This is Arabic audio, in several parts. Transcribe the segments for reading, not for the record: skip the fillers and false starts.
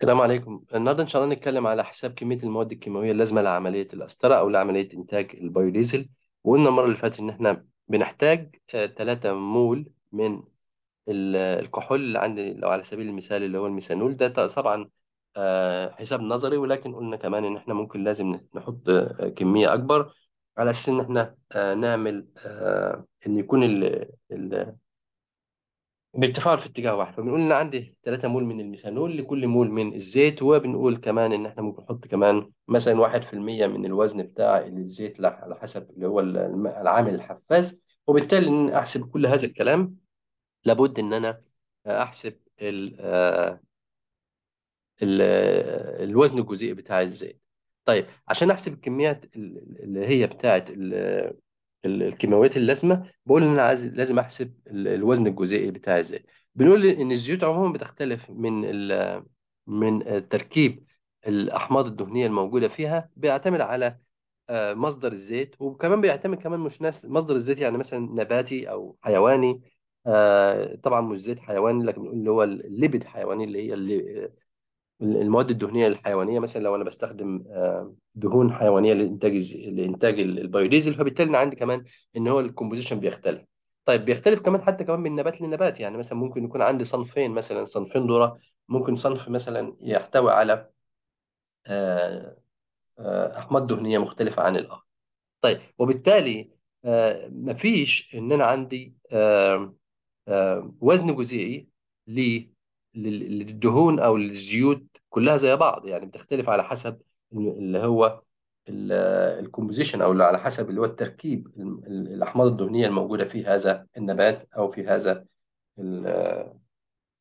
السلام عليكم. النهارده ان شاء الله نتكلم على حساب كميه المواد الكيماويه اللازمه لعمليه الاستره او لعمليه انتاج البايوديزل. وقلنا المره اللي فاتت ان احنا بنحتاج 3 مول من الكحول اللي عندي، لو على سبيل المثال اللي هو الميثانول ده طبعا حساب نظري، ولكن قلنا كمان ان احنا ممكن لازم نحط كميه اكبر على اساس ان احنا نعمل ان يكون بالتفاعل في اتجاه واحد. فبنقول ان عندي 3 مول من الميثانول لكل مول من الزيت، وبنقول كمان ان احنا ممكن نحط كمان مثلا 1% من الوزن بتاع الزيت على حسب اللي هو العامل الحفاز. وبالتالي ان احسب كل هذا الكلام لابد ان انا احسب الوزن الجزيئي بتاع الزيت. طيب عشان احسب الكميات اللي هي بتاعه الكيماويات اللازمه، بقول ان انا لازم احسب الوزن الجزيئي بتاع الزيت. بنقول ان الزيوت عموما بتختلف من تركيب الاحماض الدهنيه الموجوده فيها، بيعتمد على مصدر الزيت، وكمان بيعتمد كمان مش نفس مصدر الزيت، يعني مثلا نباتي او حيواني. طبعا مش زيت حيواني، لكن بنقول اللي هو الليبيد حيواني، اللي هي المواد الدهنيه الحيوانيه. مثلا لو انا بستخدم دهون حيوانيه لانتاج البايوديزل، فبالتالي انا عندي كمان ان هو الكومبوزيشن بيختلف. طيب بيختلف كمان حتى كمان من نبات لنبات، يعني مثلا ممكن يكون عندي صنفين، مثلا صنفين ذره، ممكن صنف مثلا يحتوي على احماض دهنيه مختلفه عن الاخر. طيب وبالتالي مفيش ان انا عندي وزن جزيئي للدهون او الزيوت كلها زي بعض، يعني بتختلف على حسب اللي هو الكومبوزيشن، او على حسب اللي هو التركيب الاحماض الدهنيه الموجوده في هذا النبات او في هذا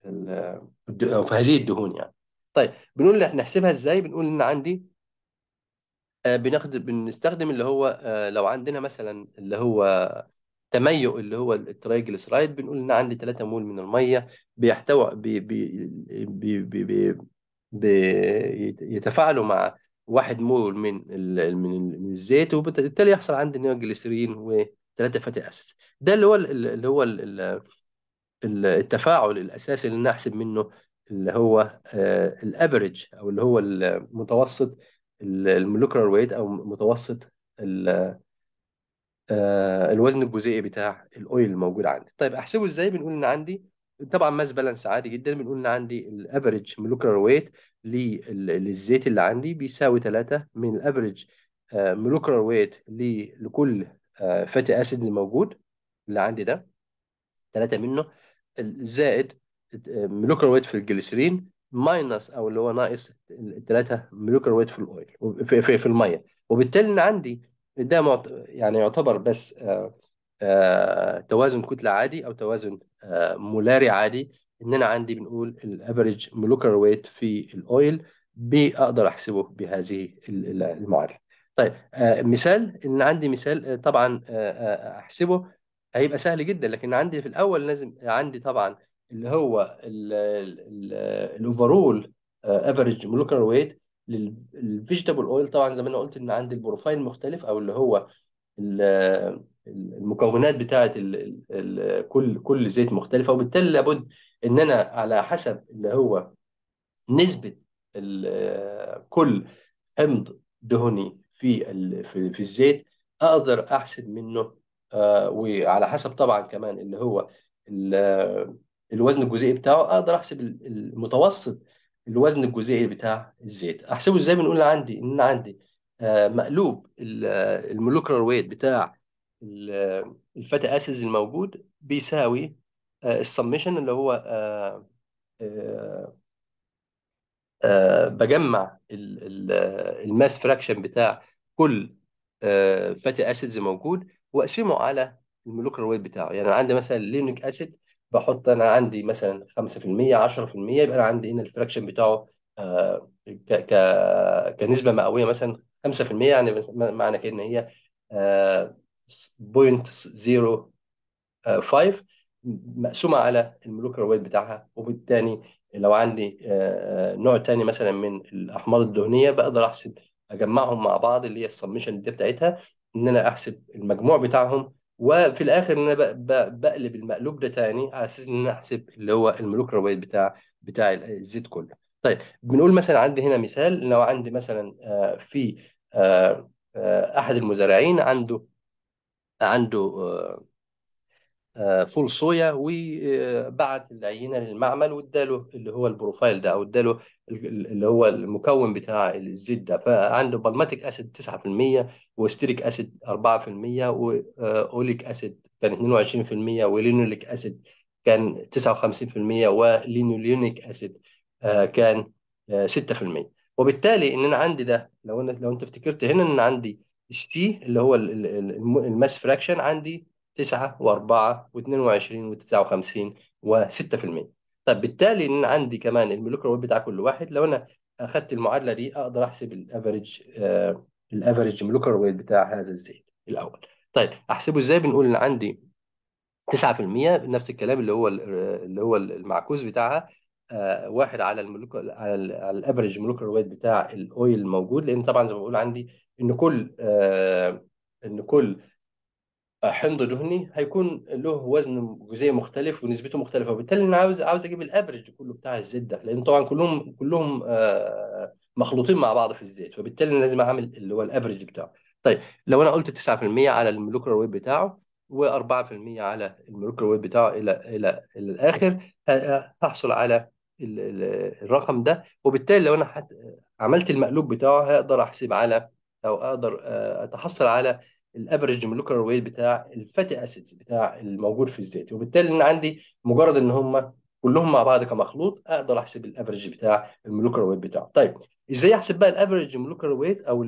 او في هذه الدهون يعني. طيب بنقول نحسبها ازاي؟ بنقول ان عندي بنستخدم اللي هو لو عندنا مثلا اللي هو تميؤ اللي هو التريجليسرايد، بنقول ان عندي 3 مول من الميه بيحتوي يتفاعلوا مع 1 مول من الزيت، وبالتالي يحصل عندي ان هو جليسرين و3 فاتي اسيد. ده اللي هو التفاعل الاساسي اللي نحسب منه اللي هو الافريج، او اللي هو المتوسط الموليكولار ويت، او متوسط الوزن الجزيئي بتاع الاويل الموجود عندي. طيب احسبه ازاي؟ بنقول ان عندي طبعا ماس بالانس عادي جدا، بنقول ان عندي الافريج موليكولار ويت للزيت اللي عندي بيساوي 3 من الافريج موليكولار ويت لكل فاتي اسيد موجود اللي عندي ده 3 منه، زائد موليكولار ويت في الجليسرين ماينس، او اللي هو ناقص 3 موليكولار ويت في الاويل في الميه. وبالتالي ان عندي ده يعني يعتبر بس توازن كتله عادي، او توازن مولاري عادي. ان انا عندي بنقول الافريج موليكولار ويت في الاويل بقدر احسبه بهذه المعادله. طيب مثال، ان عندي مثال طبعا احسبه هيبقى سهل جدا، لكن عندي في الاول لازم عندي طبعا اللي هو الاوفرول افريج موليكولار ويت للفيجيتابل اويل. طبعا زي ما انا قلت ان عندي البروفايل مختلف، او اللي هو المكونات بتاعه كل زيت مختلفه، وبالتالي لابد ان انا على حسب اللي هو نسبه كل حمض دهني في الزيت اقدر احسب منه، وعلى حسب طبعا كمان اللي هو الوزن الجزيئي بتاعه اقدر احسب المتوسط الوزن الجزيئي بتاع الزيت. احسبه ازاي؟ بنقول عندي ان عندي مقلوب الموليكولار ويت بتاع الفاتي اسيد الموجود بيساوي السمشن اللي هو بجمع الماس فراكشن بتاع كل فاتي اسيد موجود واقسمه على الموليكولار ويت بتاعه. يعني عندي مثلا لينيك اسيد بحط انا عندي مثلا 5% 10%، يبقى انا عندي هنا الفراكشن بتاعه كنسبه مئويه مثلا 5%، يعني معنى كده ان هي 0.05 مقسومه على الموليكولار ويت بتاعها. وبالتالي لو عندي نوع ثاني مثلا من الاحماض الدهنيه بقدر احسب اجمعهم مع بعض، اللي هي السمشن دي بتاعتها، ان انا احسب المجموع بتاعهم، وفي الاخر ان انا بقلب المقلوب ده تاني على اساس ان انا احسب اللي هو الموليكولار ويت بتاع الزيت كله. طيب بنقول مثلا عندي هنا مثال، لو عندي مثلا في احد المزارعين عنده فول صويا، وبعت العينه للمعمل واداله اللي هو البروفايل ده، او اداله اللي هو المكون بتاع الزيت ده، فعنده بالماتيك اسيد 9% واستريك اسيد 4% واوليك اسيد كان 22% ولينوليك اسيد كان 59% ولينولينيك اسيد كان 6%. وبالتالي ان انا عندي ده، لو انت افتكرت هنا ان عندي السي اللي هو الماس فراكشن، عندي 9 و4 و22 و59 و6%. طيب بالتالي ان عندي كمان الموليكولار ويت بتاع كل واحد، لو انا اخذت المعادله دي اقدر احسب الافريج موليكولار ويت بتاع هذا الزيت الاول. طيب احسبه ازاي؟ بنقول ان عندي 9% نفس الكلام اللي هو المعكوس بتاعها، واحد على الموليكولار على الافريج موليكولار ويت بتاع الاويل الموجود، لان طبعا زي ما بقول عندي ان كل حمض دهني هيكون له وزن جزيء مختلف ونسبته مختلفه، وبالتالي انا عاوز اجيب الافريج كله بتاع الزيت ده، لان طبعا كلهم مخلوطين مع بعض في الزيت، فبالتالي انا لازم اعمل اللي هو الافريج بتاعه. طيب لو انا قلت 9% على الموليكولار ويت بتاعه و4% على الموليكولار ويت بتاعه الى الاخر، هحصل على الرقم ده، وبالتالي لو انا عملت المقلوب بتاعه هقدر احسب على او اقدر اتحصل على الافريج موليكولار ويت بتاع الفاتي اسيدز بتاع الموجود في الزيت، وبالتالي ان عندي مجرد ان هم كلهم مع بعض كمخلوط اقدر احسب الافريج بتاع الموليكولار ويت بتاعه. طيب ازاي احسب بقى الافريج موليكولار ويت او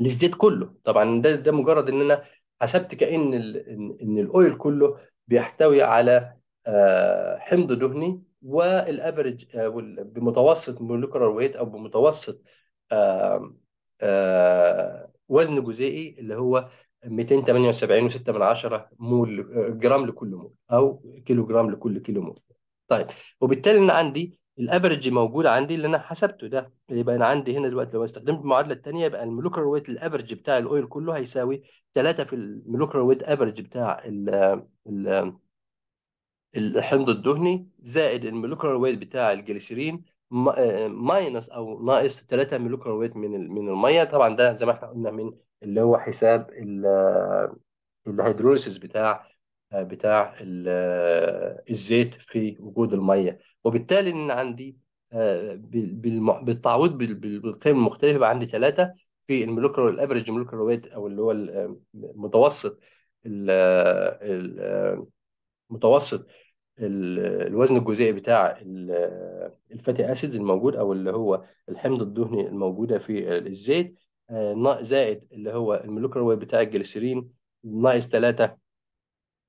للزيت كله؟ طبعا ده مجرد ان انا حسبت كأن ان الاويل كله بيحتوي على حمض دهني، والافريج بمتوسط موليكولار ويت او بمتوسط وزن جزيئي اللي هو 278.6 مول جرام لكل مول، او كيلو جرام لكل كيلو مول. طيب وبالتالي ان عندي الافرج موجود عندي اللي انا حسبته ده، يبقى انا عندي هنا دلوقتي لو استخدمت المعادله الثانيه يبقى الموليكولار ويت الافرج بتاع الاويل كله هيساوي 3 في الموليكولار ويت افرج بتاع الحمض الدهني زائد الموليكولار ويت بتاع الجليسرين ماينس او ناقص 3 موليكولار ويت من الميه. طبعا ده زي ما احنا قلنا من اللي هو حساب الهيدروليسيس بتاع الزيت في وجود الميه، وبالتالي ان عندي بالتعويض بالقيم المختلفه يبقى عندي 3 في الموليكولار الافريج موليكولار ويت او اللي هو متوسط الوزن الجزيئي بتاع الفاتي اسيدز الموجود او اللي هو الحمض الدهني الموجوده في الزيت زائد اللي هو الموليكولار ويت بتاع الجليسرين ناقص 3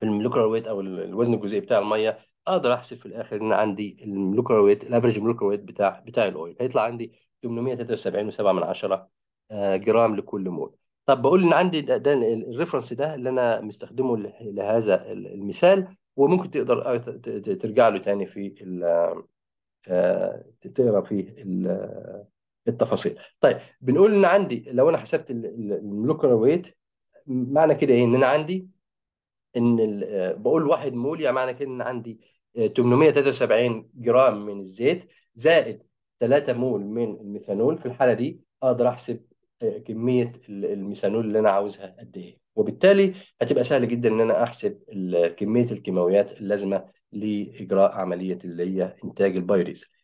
الموليكولار ويت او الوزن الجزيئي بتاع الميه، اقدر احسب في الاخر ان عندي الموليكولار ويت الافريج موليكولار ويت بتاع الاويل هيطلع عندي 873.7 جرام لكل مول. طب بقول ان عندي ده الريفرنس ده اللي انا مستخدمه لهذا المثال، وممكن تقدر ترجع له تاني في تقرا فيه التفاصيل. طيب بنقول ان عندي لو انا حسبت الموليكولار ويت معنى كده ايه؟ ان انا عندي ان بقول 1 مول، يعني معنى كده ان عندي 873 جرام من الزيت زائد 3 مول من الميثانول. في الحاله دي اقدر احسب كميه الميثانول اللي انا عاوزها قد ايه، وبالتالي هتبقى سهل جدا ان انا احسب كميه الكيماويات اللازمه لاجراء عمليه اللي هي انتاج البايوديزل.